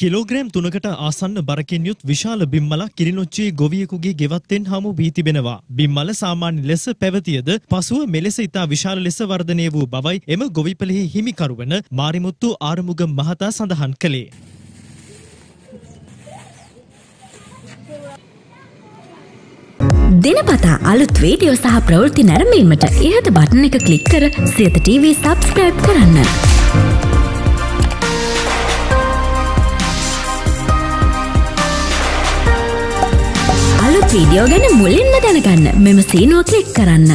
Kilogram 3කට ආසන්න බරකින් යුත් විශාල බිම්මල කිරිනොච්චියේ ගොවියෙකුගේ ගෙවත්තෙන් හමු වී තිබෙනවා. බිම්මල සාමාන්‍ය ලෙස පැවතියද පසුව මෙලෙස ඉතා විශාල ලෙස වර්ධනය වූ බවයි එම ගොවිපලෙහි හිමිකරු වන මාරිමුත්තු ආරමුග මහතා සඳහන් කළේ. දිනපතා අලුත් වීඩියෝ සහ ප්‍රවෘත්ති නැරඹීමට ඉහත බටන් එක ක්ලික් කර සියත TV subscribe කරන්න. අලුත් වීඩියෝ ගැන මුලින්ම දැනගන්න මෙම සීනුව ක්ලික් කරන්න.